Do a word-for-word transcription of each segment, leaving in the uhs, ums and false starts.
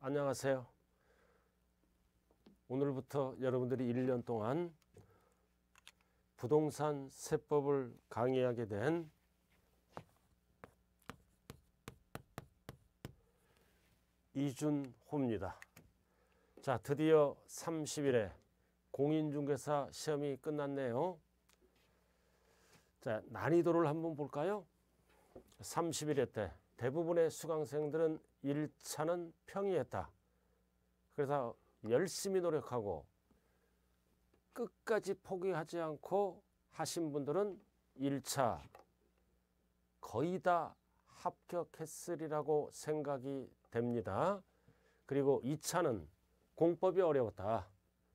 안녕하세요. 오늘부터 여러분들이 일 년 동안 부동산 세법을 강의하게 된 이준호입니다. 자, 드디어 삼십 일에 공인중개사 시험이 끝났네요. 자, 난이도를 한번 볼까요? 삼십 일회 때 대부분의 수강생들은 일 차는 평이했다. 그래서 열심히 노력하고 끝까지 포기하지 않고 하신 분들은 일 차 거의 다 합격했으리라고 생각이 됩니다. 그리고 이 차는 공법이 어려웠다.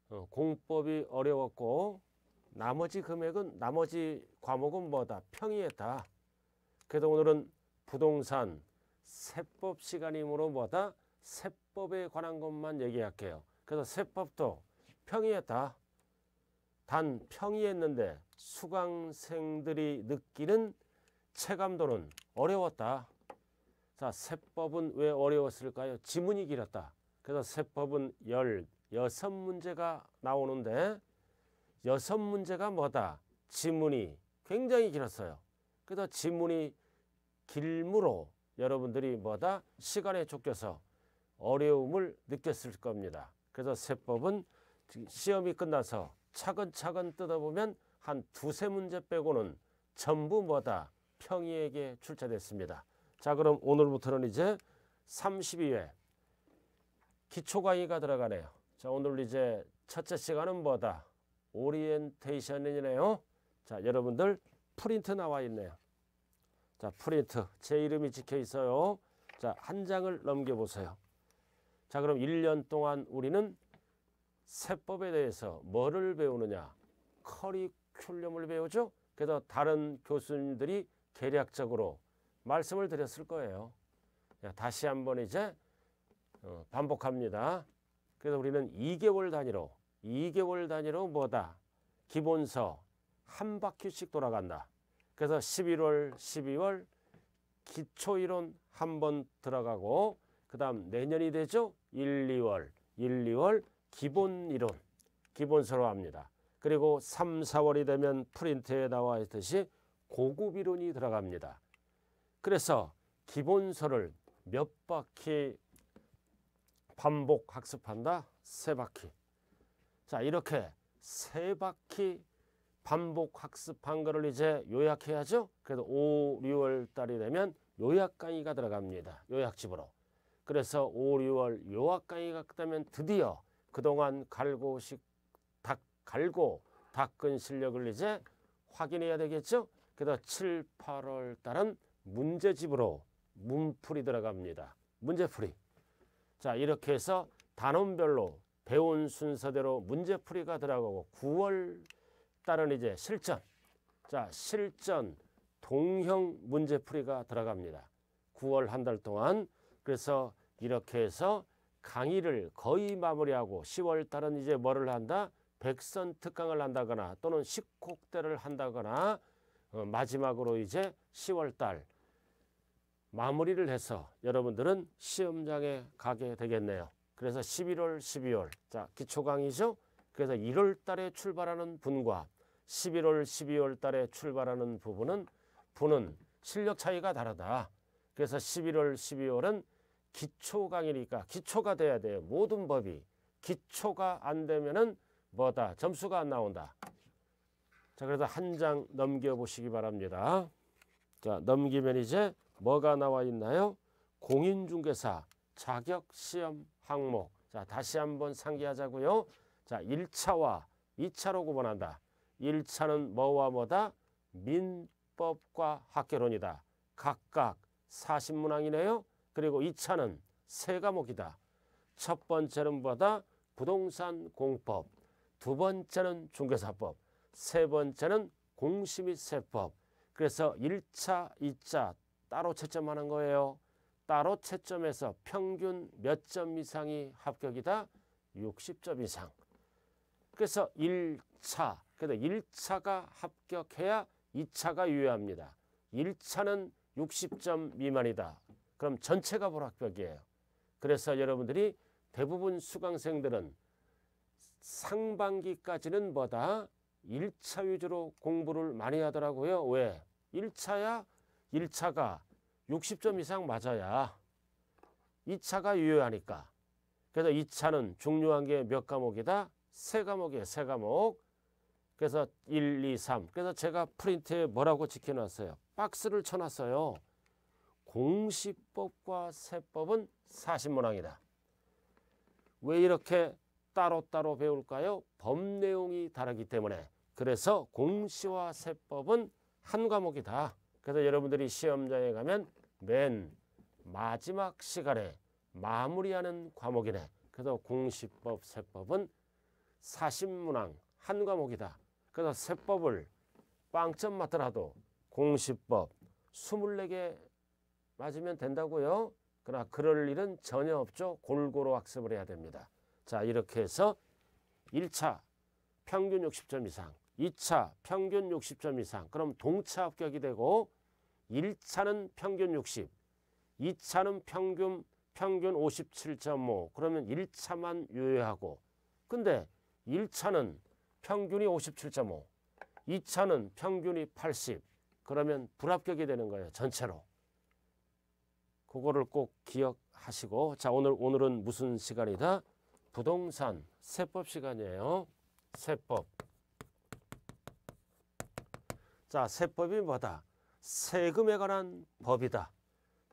어, 공법이 어려웠고 나머지 금액은 나머지 과목은 뭐다? 평이했다. 그래서 오늘은 부동산 세법 시간이므로 뭐다? 세법에 관한 것만 얘기할게요. 그래서 세법도 평이했다. 단 평이했는데 수강생들이 느끼는 체감도는 어려웠다. 자, 세법은 왜 어려웠을까요? 지문이 길었다. 그래서 세법은 십육 문제가 나오는데 여섯 문제가 뭐다? 지문이 굉장히 길었어요. 그래서 지문이 길므로 여러분들이 뭐다? 시간에 쫓겨서 어려움을 느꼈을 겁니다. 그래서 세법은 시험이 끝나서 차근차근 뜯어보면 한 두세 문제 빼고는 전부 뭐다? 평이에게 출제됐습니다. 자, 그럼 오늘부터는 이제 삼십이 회 기초 강의가 들어가네요. 자, 오늘 이제 첫째 시간은 뭐다? 오리엔테이션이네요. 자, 여러분들 프린트 나와 있네요. 자, 프린트 제 이름이 찍혀 있어요. 자, 한 장을 넘겨보세요. 자, 그럼 일 년 동안 우리는 세법에 대해서 뭐를 배우느냐? 커리큘럼을 배우죠. 그래서 다른 교수님들이 계략적으로 말씀을 드렸을 거예요. 자, 다시 한번 이제 반복합니다. 그래서 우리는 이 개월 단위로 이 개월 단위로 뭐다? 기본서 한 바퀴씩 돌아간다. 그래서 십일월, 십이월 기초이론 한 번 들어가고 그 다음 내년이 되죠. 일, 이월, 일, 이월 기본이론, 기본서로 합니다. 그리고 삼, 사월이 되면 프린트에 나와 있듯이 고급이론이 들어갑니다. 그래서 기본서를 몇 바퀴 반복 학습한다? 세 바퀴. 자, 이렇게 세 바퀴 반복 학습한 거를 이제 요약해야죠. 그래서 오, 유월 달이 되면 요약 강의가 들어갑니다. 요약집으로. 그래서 오, 유월 요약 강의가 끝나면 드디어 그동안 갈고 식, 닦, 갈고 닦은 실력을 이제 확인해야 되겠죠. 그래서 칠, 팔월 달은 문제집으로 문풀이 들어갑니다. 문제풀이. 자, 이렇게 해서 단원별로 배운 순서대로 문제풀이가 들어가고 구월 달은 이제 실전. 자, 실전 동형 문제풀이가 들어갑니다. 구월 한 달 동안. 그래서 이렇게 해서 강의를 거의 마무리하고 시월 달은 이제 뭐를 한다? 백선 특강을 한다거나 또는 십곡대를 한다거나 어, 마지막으로 이제 시월 달 마무리를 해서 여러분들은 시험장에 가게 되겠네요. 그래서 십일월, 십이월. 자, 기초 강의죠. 그래서 일월 달에 출발하는 분과 십일월, 십이월 달에 출발하는 부분은 분은 실력 차이가 다르다. 그래서 십일월, 십이월은 기초 강의니까 기초가 돼야 돼요. 모든 법이 기초가 안 되면은 뭐다? 점수가 안 나온다. 자, 그래서 한 장 넘겨 보시기 바랍니다. 자, 넘기면 이제 뭐가 나와 있나요? 공인중개사 자격 시험 항목. 자, 다시 한번 상기하자고요. 자, 일 차와 이 차로 구분한다. 일 차는 뭐와 뭐다? 민법과 학개론이다. 각각 사십 문항이네요. 그리고 이 차는 세 과목이다. 첫 번째는 뭐다? 부동산 공법. 두 번째는 중개사법. 세 번째는 공시 및 세법. 그래서 일 차, 이 차 따로 채점하는 거예요. 따로 채점해서 평균 몇 점 이상이 합격이다? 육십 점 이상. 그래서 일 차, 그래서 일 차가 합격해야 이 차가 유효합니다. 일 차는 육십 점 미만이다. 그럼 전체가 불합격이에요. 그래서 여러분들이 대부분 수강생들은 상반기까지는 뭐다? 일 차 위주로 공부를 많이 하더라고요. 왜? 일 차야 일 차가 육십 점 이상 맞아야 이 차가 유효하니까. 그래서 이 차는 중요한 게 몇 과목이다? 세 과목이에요. 세 과목. 그래서 일, 이, 삼. 그래서 제가 프린트에 뭐라고 지켜놨어요? 박스를 쳐놨어요. 공시법과 세법은 사신문항이다. 왜 이렇게 따로따로 배울까요? 법 내용이 다르기 때문에. 그래서 공시와 세법은 한 과목이다. 그래서 여러분들이 시험장에 가면 맨 마지막 시간에 마무리하는 과목이네. 그래서 공시법, 세법은 사신문항 한 과목이다. 그래서 세법을 영 점 맞더라도 공시법 이십사 개 맞으면 된다고요. 그러나 그럴 일은 전혀 없죠. 골고루 학습을 해야 됩니다. 자, 이렇게 해서 일 차 평균 육십 점 이상, 이 차 평균 육십 점 이상, 그럼 동차 합격이 되고, 일 차는 평균 육십, 이 차는 평균 평균 오십칠 점 오, 그러면 일 차만 유효하고, 근데 일 차는 평균이 오십칠 점 오, 이 차는 평균이 팔십, 그러면 불합격이 되는 거예요, 전체로. 그거를 꼭 기억하시고, 자, 오늘, 오늘은 무슨 시간이다? 부동산 세법 시간이에요. 세법. 자, 세법이 뭐다? 세금에 관한 법이다.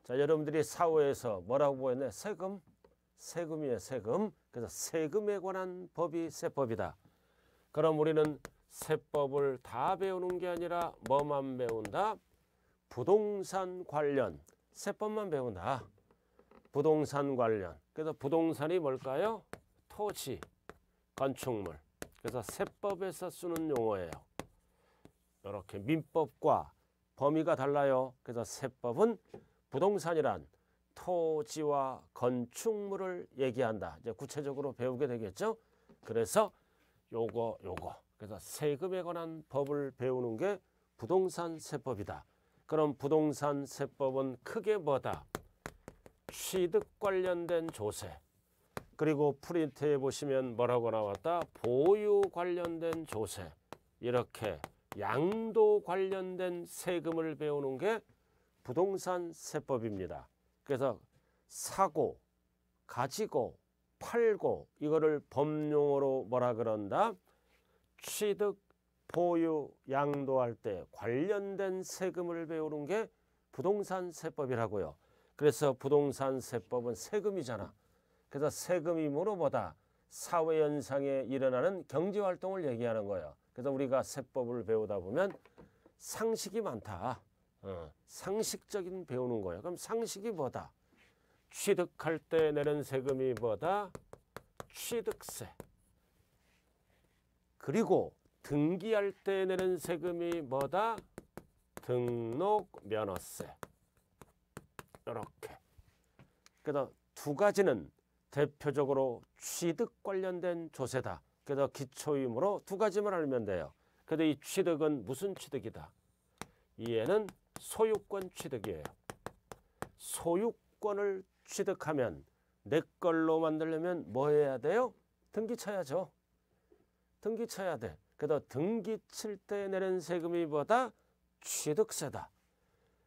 자, 여러분들이 사 호에서 뭐라고 했네? 세금. 세금이에요, 세금. 그래서 세금에 관한 법이 세법이다. 그럼 우리는 세법을 다 배우는 게 아니라 뭐만 배운다? 부동산 관련 세법만 배운다. 부동산 관련. 그래서 부동산이 뭘까요? 토지, 건축물. 그래서 세법에서 쓰는 용어예요. 이렇게 민법과 범위가 달라요. 그래서 세법은 부동산이란 토지와 건축물을 얘기한다. 이제 구체적으로 배우게 되겠죠. 그래서 요거 요거. 그래서 세금에 관한 법을 배우는 게 부동산 세법이다. 그럼 부동산 세법은 크게 뭐다? 취득 관련된 조세. 그리고 프린트에 보시면 뭐라고 나왔다? 보유 관련된 조세. 이렇게 양도 관련된 세금을 배우는 게 부동산 세법입니다. 그래서 사고, 가지고, 팔고, 이거를 법용어로 뭐라 그런다? 취득, 보유, 양도할 때 관련된 세금을 배우는 게 부동산 세법이라고요. 그래서 부동산 세법은 세금이잖아. 그래서 세금이므로 뭐다? 사회 현상에 일어나는 경제활동을 얘기하는 거예요. 그래서 우리가 세법을 배우다 보면 상식이 많다. 어, 상식적인 배우는 거예요. 그럼 상식이 뭐다? 취득할 때 내는 세금이 뭐다? 취득세. 그리고 등기할 때 내는 세금이 뭐다? 등록면허세. 이렇게. 그래서 두 가지는 대표적으로 취득 관련된 조세다. 그래서 기초이므로 두 가지만 알면 돼요. 그래서 이 취득은 무슨 취득이다? 얘는 소유권 취득이에요. 소유권을 취득하면 내 걸로 만들려면 뭐 해야 돼요? 등기 쳐야죠. 등기 쳐야 돼. 그래서 등기 칠 때 내는 세금이 뭐다? 취득세다.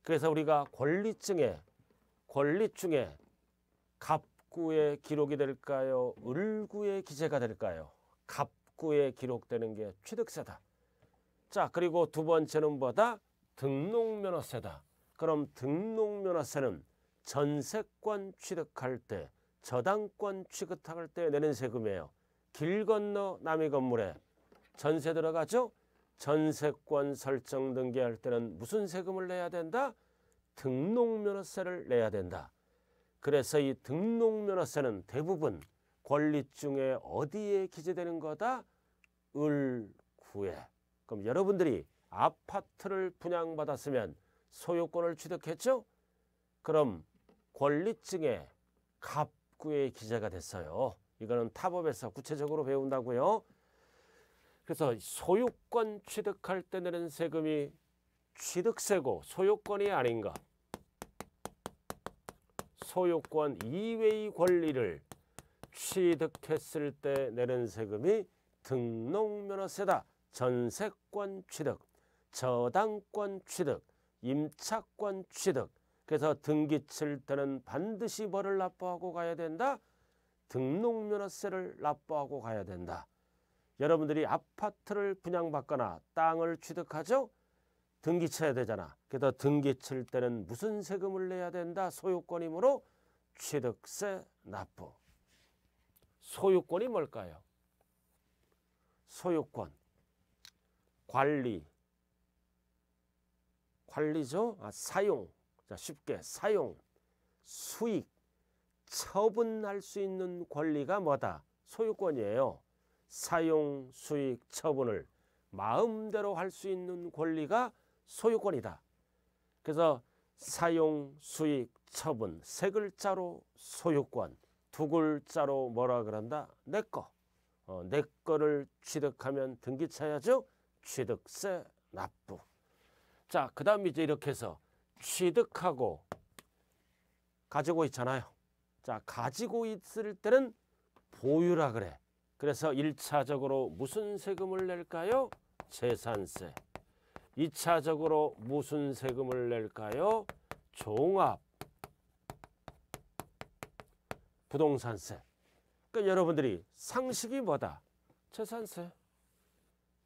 그래서 우리가 권리증에, 권리증에 갑구에 기록이 될까요? 을구에 기재가 될까요? 갑구에 기록되는 게 취득세다. 자, 그리고 두 번째는 뭐다? 등록면허세다. 그럼 등록면허세는 전세권 취득할 때, 저당권 취득할 때 내는 세금이에요. 길 건너 남의 건물에 전세 들어가죠? 전세권 설정 등기할 때는 무슨 세금을 내야 된다? 등록면허세를 내야 된다. 그래서 이 등록면허세는 대부분 권리증에 어디에 기재되는 거다? 을구에. 그럼 여러분들이 아파트를 분양받았으면 소유권을 취득했죠? 그럼 권리증에 갑구에 기재가 됐어요. 이거는 타법에서 구체적으로 배운다고요. 그래서 소유권 취득할 때 내는 세금이 취득세고 소유권이 아닌 것. 소유권 이외의 권리를 취득했을 때 내는 세금이 등록면허세다. 전세권 취득, 저당권 취득, 임차권 취득. 그래서 등기 칠 때는 반드시 뭐를 납부하고 가야 된다? 등록면허세를 납부하고 가야 된다. 여러분들이 아파트를 분양받거나 땅을 취득하죠? 등기 쳐야 되잖아. 그래서 등기 칠 때는 무슨 세금을 내야 된다? 소유권이므로 취득세 납부. 소유권이 뭘까요? 소유권, 관리, 관리죠? 아, 사용, 자 쉽게 사용, 수익, 처분할 수 있는 권리가 뭐다? 소유권이에요. 사용, 수익, 처분을 마음대로 할 수 있는 권리가 소유권이다. 그래서 사용, 수익, 처분 세 글자로 소유권, 두 글자로 뭐라 그런다? 내 거. 어, 내 거를 취득하면 등기 차야죠. 취득세 납부. 자, 그 다음 이제 이렇게 해서 취득하고 가지고 있잖아요. 자, 가지고 있을 때는 보유라 그래. 그래서 일 차적으로 무슨 세금을 낼까요? 재산세. 이 차적으로 무슨 세금을 낼까요? 종합 부동산세. 그러니까 여러분들이 상식이 뭐다? 재산세.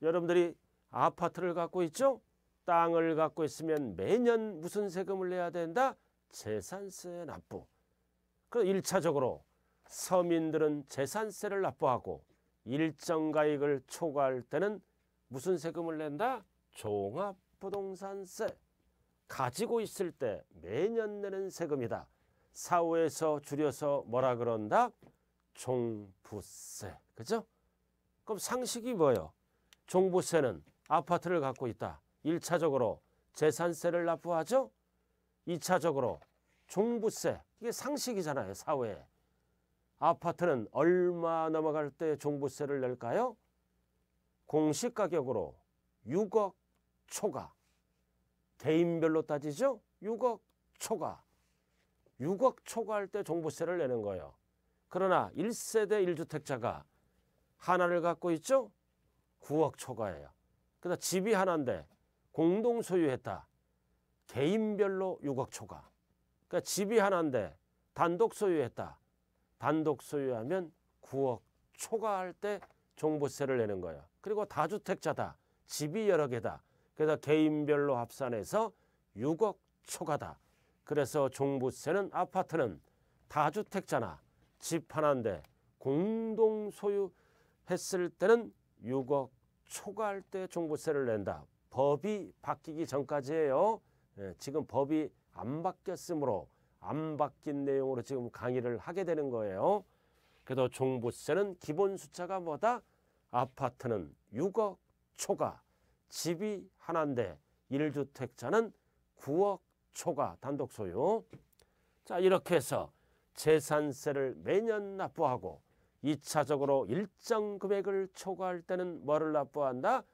여러분들이 아파트를 갖고 있죠? 땅을 갖고 있으면 매년 무슨 세금을 내야 된다? 재산세 납부. 그래서 일 차적으로 서민들은 재산세를 납부하고 일정 가액을 초과할 때는 무슨 세금을 낸다? 종합부동산세. 가지고 있을 때 매년 내는 세금이다. 사후에서 줄여서 뭐라 그런다? 종부세. 그죠? 그럼 상식이 뭐예요? 종부세는 아파트를 갖고 있다. 일 차적으로 재산세를 납부하죠? 이 차적으로 종부세. 이게 상식이잖아요. 사후에. 아파트는 얼마 넘어갈 때 종부세를 낼까요? 공시가격으로 육억 초과. 개인별로 따지죠? 육억 초과. 육억 초과할 때 종부세를 내는 거예요. 그러나 일 세대 일 주택자가 하나를 갖고 있죠? 구억 초과예요. 그래서 집이 하나인데 공동 소유했다. 개인별로 육억 초과. 그러니까 집이 하나인데 단독 소유했다. 단독 소유하면 구억 초과할 때 종부세를 내는 거예요. 그리고 다주택자다. 집이 여러 개다. 그래서 개인별로 합산해서 육억 초과다. 그래서 종부세는 아파트는 다주택자나 집 하나인데 공동 소유했을 때는 육억 초과할 때 종부세를 낸다. 법이 바뀌기 전까지예요. 예, 지금 법이 안 바뀌었으므로 안 바뀐 내용으로 지금 강의를 하게 되는 거예요. 그래서 종부세는 기본 숫자가 뭐다? 아파트는 육억 초과, 집이 하나인데 일 주택자는 구억 초과, 단독 소유. 자, 이렇게 해서 재산세를 매년 납부하고 이 차적으로 일정 금액을 초과할 때는 뭐를 납부한다?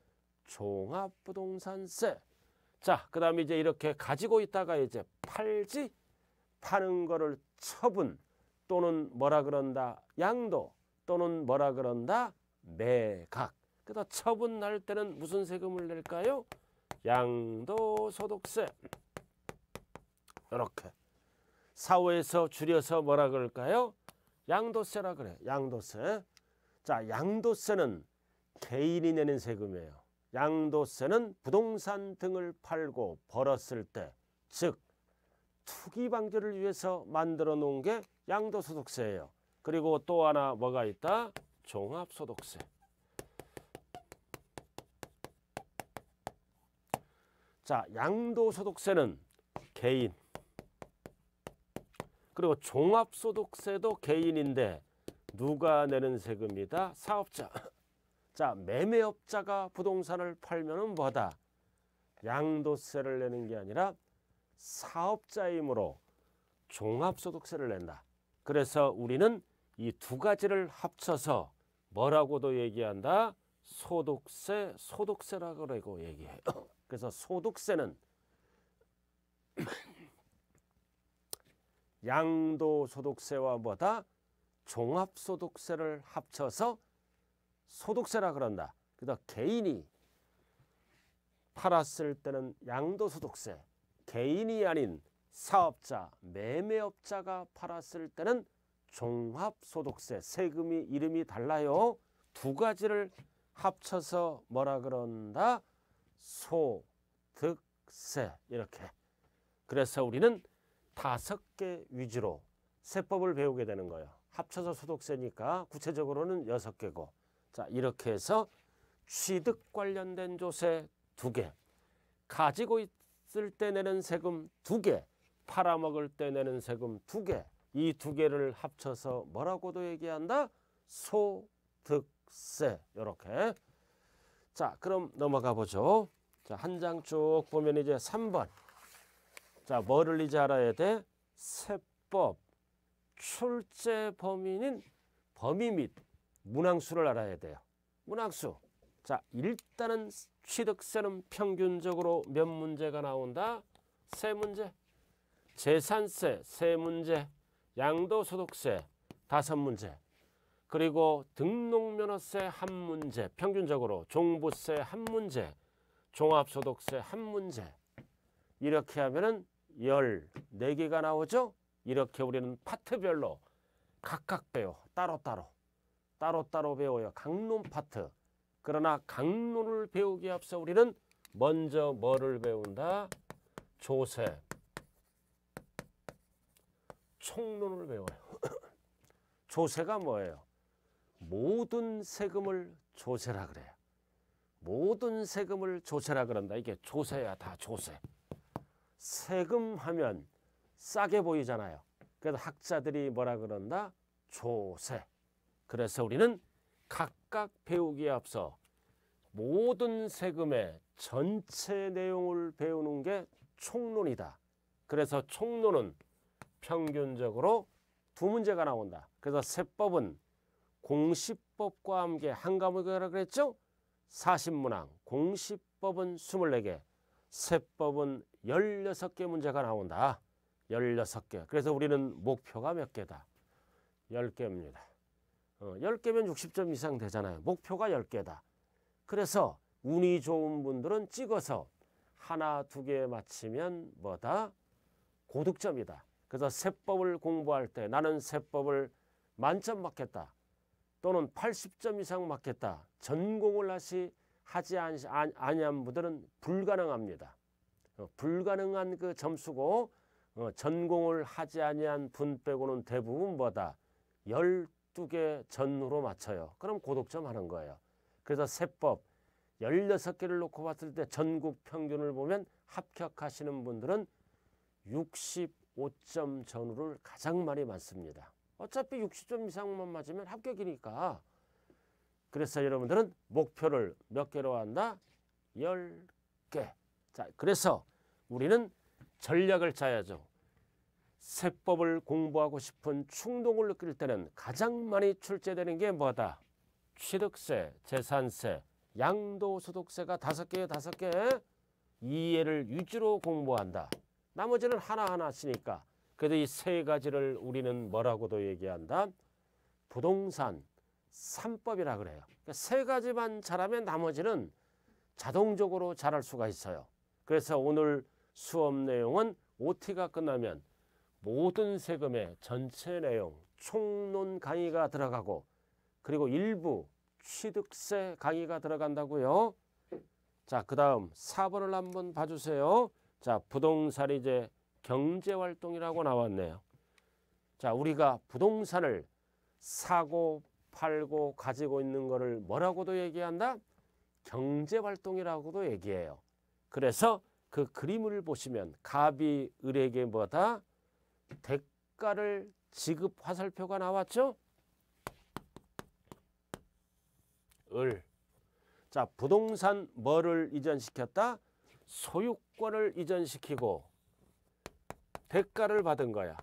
종합부동산세. 자, 그 다음에 이제 이렇게 가지고 있다가 이제 팔지, 파는 거를 처분 또는 뭐라 그런다? 양도 또는 뭐라 그런다? 매각. 그래서 처분할 때는 무슨 세금을 낼까요? 양도소득세. 이렇게. 사후에서 줄여서 뭐라 그럴까요? 양도세라 그래. 양도세. 자, 양도세는 개인이 내는 세금이에요. 양도세는 부동산 등을 팔고 벌었을 때, 즉 투기 방지를 위해서 만들어 놓은 게 양도소득세예요. 그리고 또 하나 뭐가 있다? 종합소득세. 자, 양도소득세는 개인. 그리고 종합소득세도 개인인데 누가 내는 세금이다? 사업자. 자, 매매업자가 부동산을 팔면은 뭐다? 양도세를 내는 게 아니라 사업자이므로 종합소득세를 낸다. 그래서 우리는 이 두 가지를 합쳐서 뭐라고도 얘기한다? 소득세, 소득세라고 얘기해요. 그래서 소득세는 양도소득세와 뭐다? 종합소득세를 합쳐서 소득세라 그런다. 그러다 개인이 팔았을 때는 양도소득세, 개인이 아닌 사업자, 매매업자가 팔았을 때는 종합소득세, 세금이 이름이 달라요. 두 가지를 합쳐서 뭐라 그런다? 소득세. 이렇게. 그래서 우리는 다섯 개 위주로 세법을 배우게 되는 거예요. 합쳐서 소득세니까 구체적으로는 여섯 개고. 자, 이렇게 해서 취득 관련된 조세 두 개, 가지고 있을 때 내는 세금 두 개, 팔아먹을 때 내는 세금 두 개, 이 두 개를 합쳐서 뭐라고도 얘기한다? 소득세. 이렇게. 자, 그럼 넘어가 보죠. 자, 한 장 쭉 보면 이제 삼 번. 자, 뭐를 이제 알아야 돼? 세법, 출제 범위는 범위 및 문항수를 알아야 돼요. 문항수. 자, 일단은 취득세는 평균적으로 몇 문제가 나온다? 세 문제. 재산세 세 문제. 양도소득세 다섯 문제. 그리고 등록면허세 한 문제. 평균적으로 종부세 한 문제. 종합소득세 한 문제. 이렇게 하면은 열네 개가 나오죠? 이렇게 우리는 파트별로 각각 배워. 따로따로. 따로따로 배워요. 각론 파트. 그러나 각론을 배우기에 앞서 우리는 먼저 뭐를 배운다? 조세. 총론을 배워요. 조세가 뭐예요? 모든 세금을 조세라 그래요. 모든 세금을 조세라 그런다. 이게 조세야, 다 조세. 세금 하면 싸게 보이잖아요. 그래서 학자들이 뭐라 그런다? 조세. 그래서 우리는 각각 배우기에 앞서 모든 세금의 전체 내용을 배우는 게 총론이다. 그래서 총론은 평균적으로 두 문제가 나온다. 그래서 세법은 공시법과 함께 한 과목이라고 그랬죠? 사십 문항, 공시법은 이십사 개, 세법은 열여섯 개 문제가 나온다. 열여섯 개. 그래서 우리는 목표가 몇 개다? 열 개입니다. 어, 열 개면 육십 점 이상 되잖아요. 목표가 열 개다. 그래서 운이 좋은 분들은 찍어서 하나, 두 개 맞히면 뭐다? 고득점이다. 그래서 세법을 공부할 때 나는 세법을 만점 맞겠다. 또는 팔십 점 이상 맞겠다. 전공을 하시, 하지 아니한 분들은 불가능합니다. 어, 불가능한 그 점수고 어, 전공을 하지 아니한 분 빼고는 대부분 뭐다? 열 열두 개 전후로 맞춰요. 그럼 고득점 하는 거예요. 그래서 세법 열여섯 개를 놓고 봤을 때 전국 평균을 보면 합격하시는 분들은 육십오 점 전후를 가장 많이 맞습니다. 어차피 육십 점 이상만 맞으면 합격이니까. 그래서 여러분들은 목표를 몇 개로 한다? 열 개. 자, 그래서 우리는 전략을 짜야죠. 세법을 공부하고 싶은 충동을 느낄 때는 가장 많이 출제되는 게 뭐다? 취득세, 재산세, 양도소득세가 다섯 개에 다섯 개. 이해를 유지로 공부한다. 나머지는 하나하나 쓰니까. 그래서 이 세 가지를 우리는 뭐라고도 얘기한다? 부동산 삼법이라 그래요. 그러니까 세 가지만 잘하면 나머지는 자동적으로 잘할 수가 있어요. 그래서 오늘 수업 내용은 오티가 끝나면 모든 세금의 전체 내용, 총론 강의가 들어가고 그리고 일부 취득세 강의가 들어간다고요. 자, 그 다음 사 번을 한번 봐주세요. 자, 부동산이 이제 경제활동이라고 나왔네요. 자, 우리가 부동산을 사고 팔고 가지고 있는 거를 뭐라고도 얘기한다? 경제활동이라고도 얘기해요. 그래서 그 그림을 보시면 갑이 을에게 뭐다? 대가를 지급 화살표가 나왔죠? 을. 자, 부동산 뭐를 이전시켰다? 소유권을 이전시키고 대가를 받은 거야.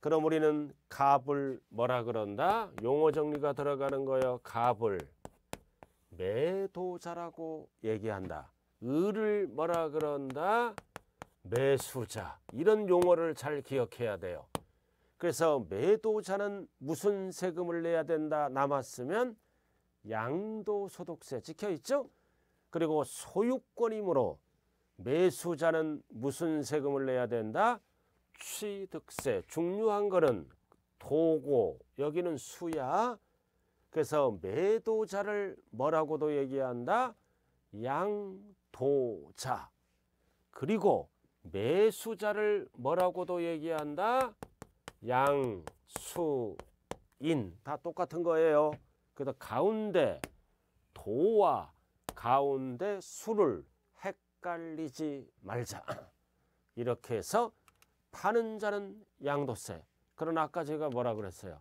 그럼 우리는 갑을 뭐라 그런다? 용어 정리가 들어가는 거예요. 갑을 매도자라고 얘기한다. 을을 뭐라 그런다? 매수자. 이런 용어를 잘 기억해야 돼요. 그래서 매도자는 무슨 세금을 내야 된다 남았으면 양도소득세 찍혀있죠. 그리고 소유권이므로 매수자는 무슨 세금을 내야 된다? 취득세. 중요한 거는 도고 여기는 수야. 그래서 매도자를 뭐라고도 얘기한다? 양도자. 그리고 매수자를 뭐라고도 얘기한다? 양수인. 다 똑같은 거예요. 그래서 가운데 도와 가운데 수를 헷갈리지 말자. 이렇게 해서 파는 자는 양도세. 그러나 아까 제가 뭐라 그랬어요?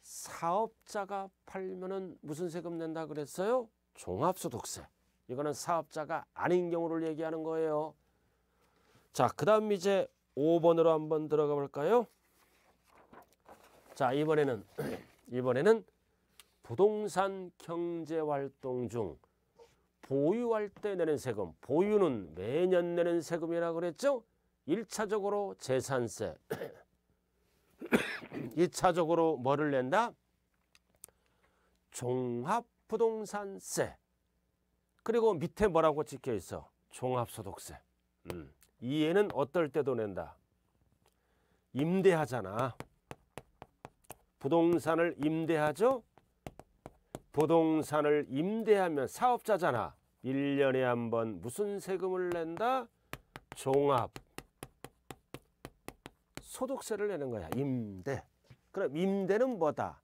사업자가 팔면은 무슨 세금 낸다 그랬어요? 종합소득세. 이거는 사업자가 아닌 경우를 얘기하는 거예요. 자, 그 다음 이제 오 번으로 한번 들어가 볼까요? 자, 이번에는 이번에는 부동산 경제활동 중 보유할 때 내는 세금. 보유는 매년 내는 세금이라고 그랬죠? 일 차적으로 재산세. 이 차적으로 뭐를 낸다? 종합부동산세. 그리고 밑에 뭐라고 찍혀있어? 종합소득세. 음. 이 얘는 어떨 때도 낸다. 임대하잖아. 부동산을 임대하죠? 부동산을 임대하면 사업자잖아. 일 년에 한 번 무슨 세금을 낸다? 종합. 소득세를 내는 거야. 임대. 그럼 임대는 뭐다?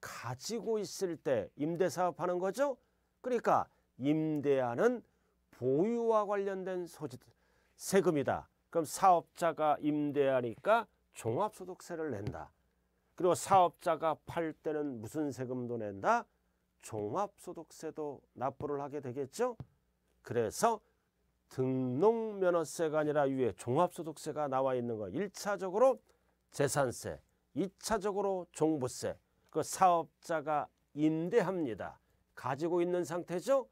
가지고 있을 때 임대사업하는 거죠. 그러니까 임대하는 보유와 관련된 소지 세금이다. 그럼 사업자가 임대하니까 종합소득세를 낸다. 그리고 사업자가 팔 때는 무슨 세금도 낸다? 종합소득세도 납부를 하게 되겠죠. 그래서 등록면허세가 아니라 위에 종합소득세가 나와 있는 거. 일 차적으로 재산세, 이 차적으로 종부세. 그 사업자가 임대합니다. 가지고 있는 상태죠.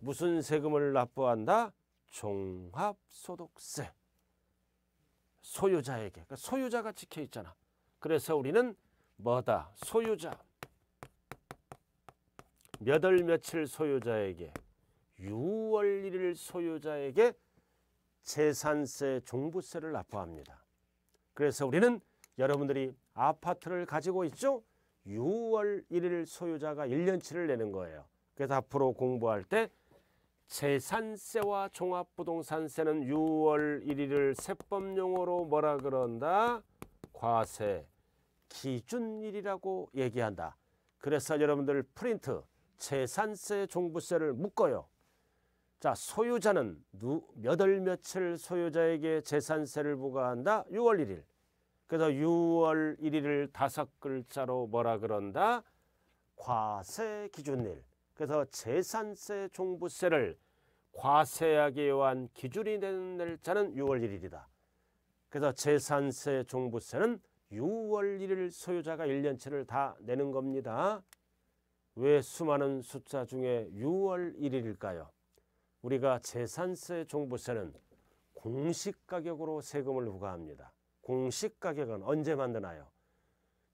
무슨 세금을 납부한다? 종합소득세. 소유자에게. 소유자가 찍혀 있잖아. 그래서 우리는 뭐다? 소유자. 몇 월 며칠 소유자에게. 유월 일일 소유자에게 재산세, 종부세를 납부합니다. 그래서 우리는 여러분들이 아파트를 가지고 있죠? 유월 일일 소유자가 일 년치를 내는 거예요. 그래서 앞으로 공부할 때 재산세와 종합부동산세는 유월 일일을 세법용어로 뭐라 그런다? 과세, 기준일이라고 얘기한다. 그래서 여러분들 프린트, 재산세, 종부세를 묶어요. 자, 소유자는 몇 월 며칠 소유자에게 재산세를 부과한다? 유월 일일. 그래서 유월 일일을 다섯 글자로 뭐라 그런다? 과세 기준일. 그래서 재산세, 종부세를 과세하기 위한 기준이 되는 날짜는 유월 일일이다. 그래서 재산세, 종부세는 유월 일일 소유자가 일 년치를 다 내는 겁니다. 왜 수많은 숫자 중에 유월 일일일까요? 우리가 재산세, 종부세는 공시가격으로 세금을 부과합니다. 공시가격은 언제 만드나요?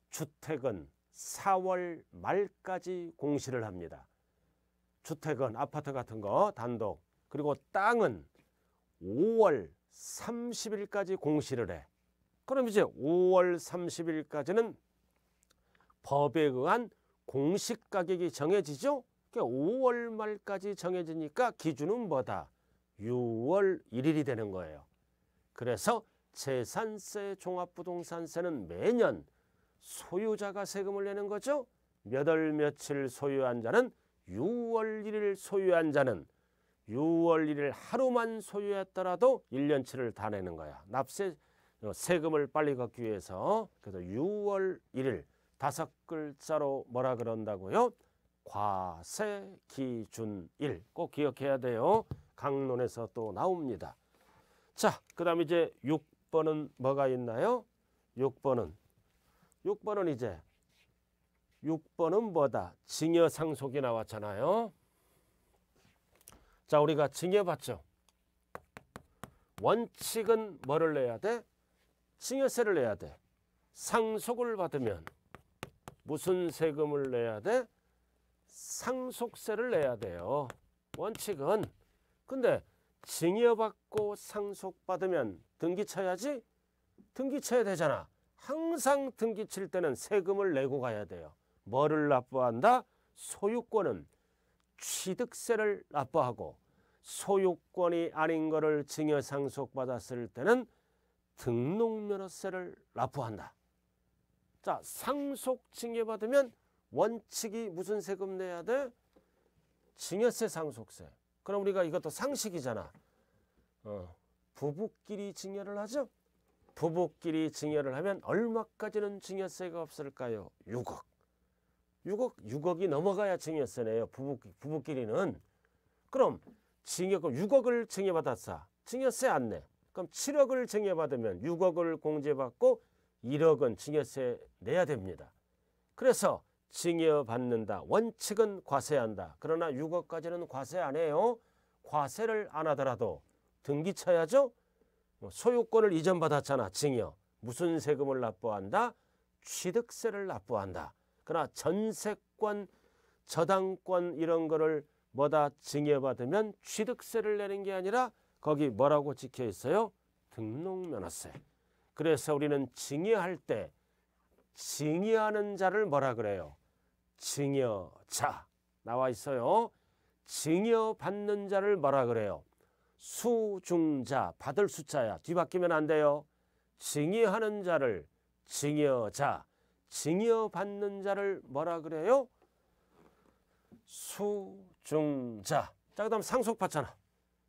주택은 사월 말까지 공시를 합니다. 주택은 아파트 같은 거 단독. 그리고 땅은 오월 삼십일까지 공시를 해. 그럼 이제 오월 삼십일까지는 법에 의한 공시가격이 정해지죠. 그러니까 오월 말까지 정해지니까 기준은 뭐다? 유월 일일이 되는 거예요. 그래서 재산세, 종합부동산세는 매년 소유자가 세금을 내는 거죠. 몇 월 며칠 소유한 자는 유월 일일 소유한 자는 유월 일일 하루만 소유했더라도 일 년치를 다 내는 거야. 납세 세금을 빨리 걷기 위해서. 그래서 유월 일일. 다섯 글자로 뭐라 그런다고요? 과세 기준 일. 꼭 기억해야 돼요. 강론에서 또 나옵니다. 자, 그 다음 이제 육 번은 뭐가 있나요? 육 번은 육 번은 이제 육 번은 뭐다? 증여상속이 나왔잖아요. 자, 우리가 증여받죠. 원칙은 뭐를 내야 돼? 증여세를 내야 돼. 상속을 받으면 무슨 세금을 내야 돼? 상속세를 내야 돼요. 원칙은. 근데 증여받고 상속받으면 등기 쳐야지? 등기 쳐야 되잖아. 항상 등기 칠 때는 세금을 내고 가야 돼요. 뭐를 납부한다? 소유권은 취득세를 납부하고, 소유권이 아닌 거를 증여 상속받았을 때는 등록면허세를 납부한다. 자, 상속 증여받으면 원칙이 무슨 세금 내야 돼? 증여세, 상속세. 그럼 우리가 이것도 상식이잖아. 어, 부부끼리 증여를 하죠. 부부끼리 증여를 하면 얼마까지는 증여세가 없을까요? 육억. 육억, 육억이 넘어가야 증여세네요. 부부, 부부끼리는. 그럼 증여금 육억을 증여받았어. 증여세 안 내. 그럼 칠억을 증여받으면 육억을 공제받고 일억은 증여세 내야 됩니다. 그래서 증여받는다. 원칙은 과세한다. 그러나 육억까지는 과세 안 해요. 과세를 안 하더라도 등기 쳐야죠. 소유권을 이전받았잖아. 증여. 무슨 세금을 납부한다? 취득세를 납부한다. 그러나 전세권, 저당권 이런 거를 뭐다 증여받으면 취득세를 내는 게 아니라 거기 뭐라고 찍혀 있어요? 등록면허세. 그래서 우리는 증여할 때 증여하는 자를 뭐라 그래요? 증여자. 나와 있어요. 증여받는 자를 뭐라 그래요? 수중자. 받을 숫자야. 뒤바뀌면 안 돼요. 증여하는 자를 증여자. 증여받는 자를 뭐라 그래요? 수중자. 자, 그 다음 상속받잖아.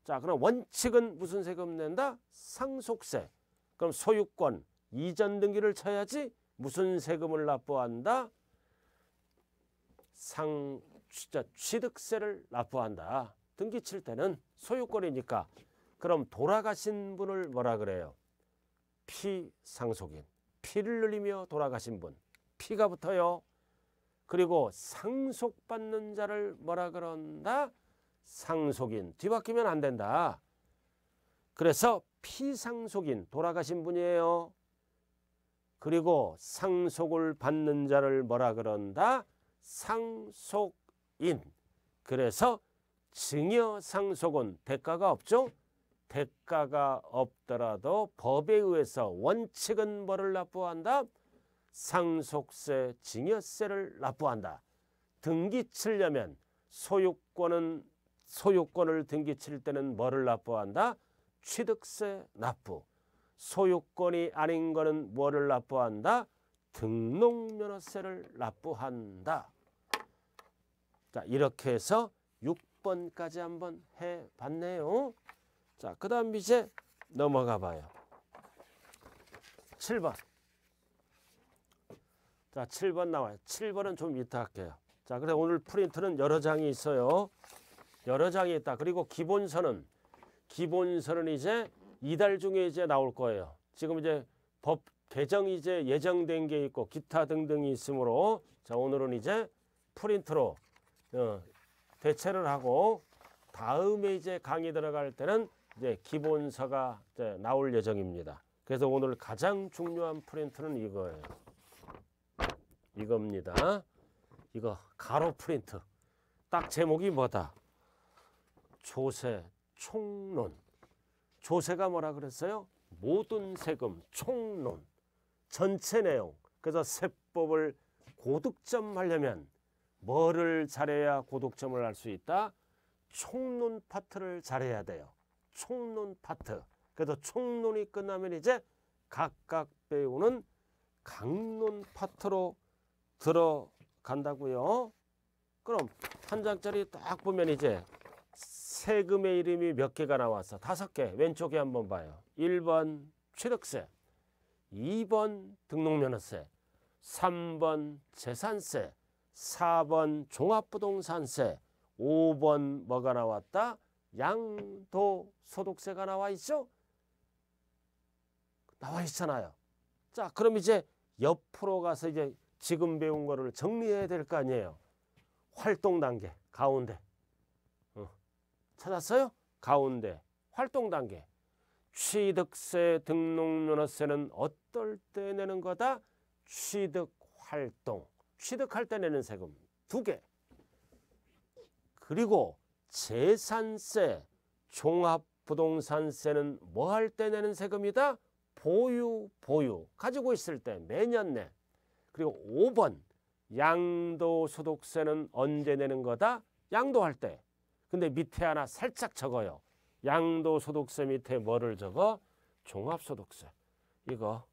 자, 그럼 원칙은 무슨 세금 낸다? 상속세. 그럼 소유권 이전 등기를 쳐야지 무슨 세금을 납부한다? 상, 진짜 취득세를 납부한다. 등기 칠 때는 소유권이니까. 그럼 돌아가신 분을 뭐라 그래요? 피상속인. 피를 흘리며 돌아가신 분. 피가 붙어요. 그리고 상속받는 자를 뭐라 그런다? 상속인. 뒤바뀌면 안 된다. 그래서 피상속인, 돌아가신 분이에요. 그리고 상속을 받는 자를 뭐라 그런다? 상속인. 그래서 증여상속은 대가가 없죠. 대가가 없더라도 법에 의해서 원칙은 뭐를 납부한다? 상속세, 증여세를 납부한다. 등기 치려면 소유권은, 소유권을 등기 칠 때는 뭐를 납부한다? 취득세 납부. 소유권이 아닌 거는 뭐를 납부한다? 등록면허세를 납부한다. 자, 이렇게 해서 육 번까지 한번 해봤네요. 자, 그 다음 이제 넘어가 봐요. 칠 번. 자, 칠 번 나와요. 칠 번은 좀 이따 할게요. 자, 그래서 오늘 프린트는 여러 장이 있어요. 여러 장이 있다. 그리고 기본서는, 기본서는 이제 이달 중에 이제 나올 거예요. 지금 이제 법 개정이 이제 예정된 게 있고 기타 등등이 있으므로, 자, 오늘은 이제 프린트로 어, 대체를 하고, 다음에 이제 강의 들어갈 때는 이제 기본서가 이제 나올 예정입니다. 그래서 오늘 가장 중요한 프린트는 이거예요. 이겁니다. 이거 가로 프린트. 딱 제목이 뭐다? 조세 총론. 조세가 뭐라 그랬어요? 모든 세금 총론. 전체 내용. 그래서 세법을 고득점하려면 뭐를 잘해야 고득점을 할 수 있다? 총론 파트를 잘해야 돼요. 총론 파트. 그래서 총론이 끝나면 이제 각각 배우는 강론 파트로 들어간다고요. 그럼 한 장짜리 딱 보면 이제 세금의 이름이 몇 개가 나왔어? 다섯 개. 왼쪽에 한번 봐요. 일 번 취득세, 이 번 등록면허세, 삼 번 재산세, 사 번 종합부동산세, 오 번 뭐가 나왔다? 양도소득세가 나와 있죠? 나와 있잖아요. 자, 그럼 이제 옆으로 가서 이제 지금 배운 거를 정리해야 될 거 아니에요. 활동 단계, 가운데. 어. 찾았어요? 가운데, 활동 단계. 취득세, 등록면허세는 어떨 때 내는 거다? 취득활동, 취득할 때 내는 세금 두 개, 그리고 재산세, 종합부동산세는 뭐 할 때 내는 세금이다? 보유, 보유, 가지고 있을 때 매년 내. 그리고 오 번, 양도소득세는 언제 내는 거다? 양도할 때. 근데 밑에 하나 살짝 적어요. 양도소득세 밑에 뭐를 적어? 종합소득세. 이거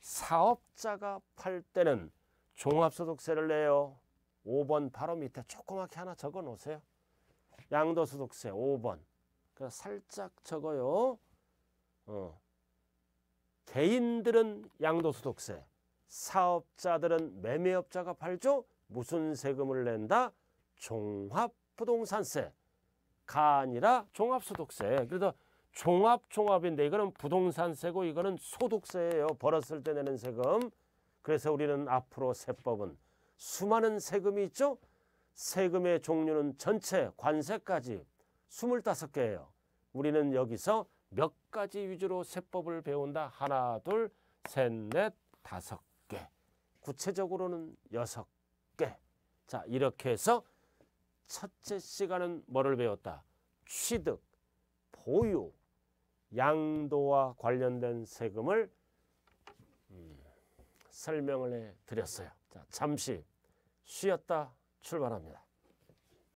사업자가 팔 때는 종합소득세를 내요. 오 번 바로 밑에 조그맣게 하나 적어 놓으세요. 양도소득세 오 번. 그래서 살짝 적어요. 어. 개인들은 양도소득세, 사업자들은 매매업자가 팔죠. 무슨 세금을 낸다? 종합부동산세. 가 아니라 종합소득세. 그래서 종합, 종합인데 이거는 부동산세고 이거는 소득세예요. 벌었을 때 내는 세금. 그래서 우리는 앞으로 세법은 수많은 세금이 있죠. 세금의 종류는 전체 관세까지 스물다섯 개예요. 우리는 여기서 몇 가지 위주로 세법을 배운다. 하나, 둘, 셋, 넷, 다섯 개. 구체적으로는 여섯 개. 자, 이렇게 해서 첫째 시간은 뭐를 배웠다? 취득, 보유, 양도와 관련된 세금을 음, 설명을 해드렸어요. 자, 잠시 쉬었다 출발합니다.